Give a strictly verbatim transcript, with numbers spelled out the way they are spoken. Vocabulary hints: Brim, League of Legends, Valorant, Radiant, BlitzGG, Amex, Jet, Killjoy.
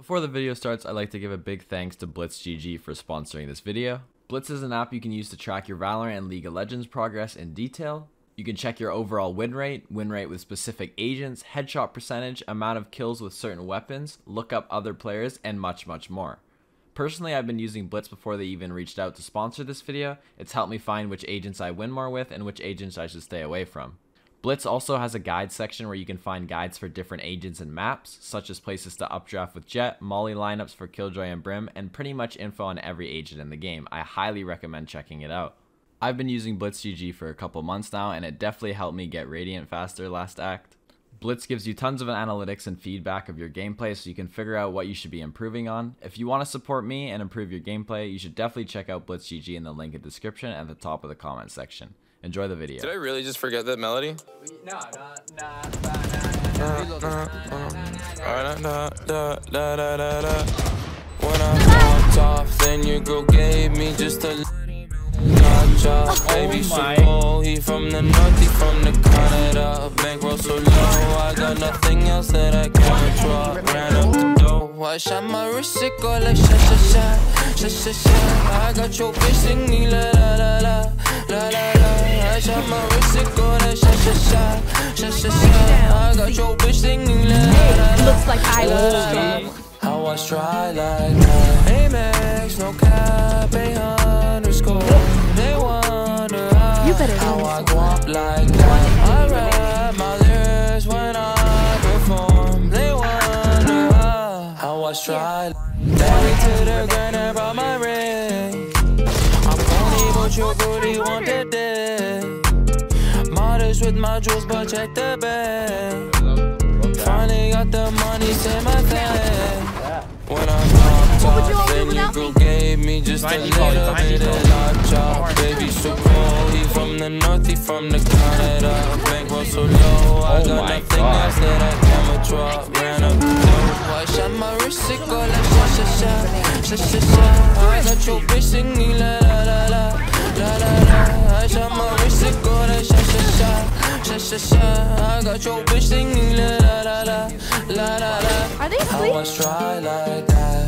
Before the video starts, I'd like to give a big thanks to BlitzGG for sponsoring this video. Blitz is an app you can use to track your Valorant and League of Legends progress in detail. You can check your overall win rate, win rate with specific agents, headshot percentage, amount of kills with certain weapons, look up other players, and much, much more. Personally, I've been using Blitz before they even reached out to sponsor this video. It's helped me find which agents I win more with and which agents I should stay away from. Blitz also has a guide section where you can find guides for different agents and maps, such as places to updraft with Jet, molly lineups for Killjoy and Brim, and pretty much info on every agent in the game. I highly recommend checking it out. I've been using BlitzGG for a couple months now, and it definitely helped me get Radiant faster last act. Blitz gives you tons of analytics and feedback of your gameplay so you can figure out what you should be improving on. If you want to support me and improve your gameplay, you should definitely check out BlitzGG in the link in the description and at the top of the comment section. Enjoy the video. Did I really just forget that melody? No, when I walked off, then your girl gave me just a gotcha. Baby, so he from the north, he from the Canada. Bankroll so low, I got nothing else that I can't draw. Ran up the dough, I shot my wrist, it go like sha sha sha, sha sha sha. I got your bitch singing la la la la, la la la. I shot my wrist, it go like sha sha sha, sha sha sha. I got your bitch singing la la la. Looks like I love you. How I try like that. Amex, no cap, a underscore. They wonder how, how I go up like that. I rap my lyrics when I perform. They wonder how, how I strive. Baby to the ground and brought my ring. I'm only what your booty wanted it. Modest with my jewels, but check the bag. Finally got the money, say my thing. When I popped off, then you girl gave me just a little bit of lock chop. Baby, so cold, he from the north, he from the Canada. Bankroll so low, I got nothing else that I can't drop. Ran up the door, I shot my wrist, it go like sha sha sha, sha sha sha. I got your bitch singing la la la la, la la la. I shot my wrist, it go like sha sha sha, sha sha sha. I got your bitch singing la la la la, la la la. Are they asleep? I was dry like that.